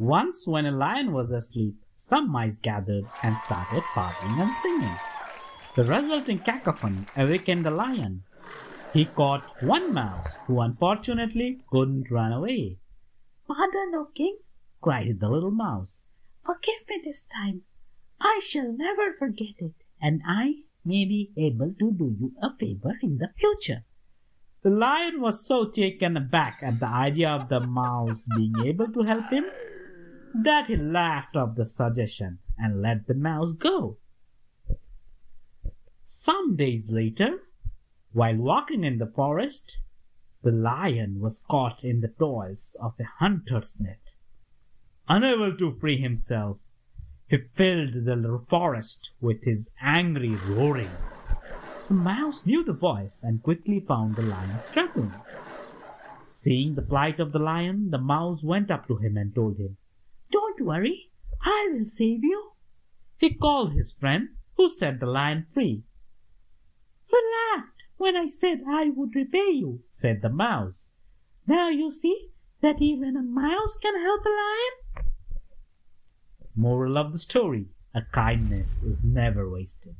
Once when a lion was asleep, some mice gathered and started barking and singing. The resulting cacophony awakened the lion. He caught one mouse who unfortunately couldn't run away. "Pardon, O king," cried the little mouse. "Forgive me this time. I shall never forget it, and I may be able to do you a favor in the future." The lion was so taken aback at the idea of the mouse being able to help him that he laughed off the suggestion and let the mouse go. Some days later, while walking in the forest, the lion was caught in the toils of a hunter's net. Unable to free himself, he filled the forest with his angry roaring. The mouse knew the voice and quickly found the lion struggling. Seeing the plight of the lion, the mouse went up to him and told him, "Don't worry, I will save you." He called his friend, who set the lion free. "You laughed when I said I would repay you," said the mouse. "Now you see that even a mouse can help a lion." Moral of the story: a kindness is never wasted.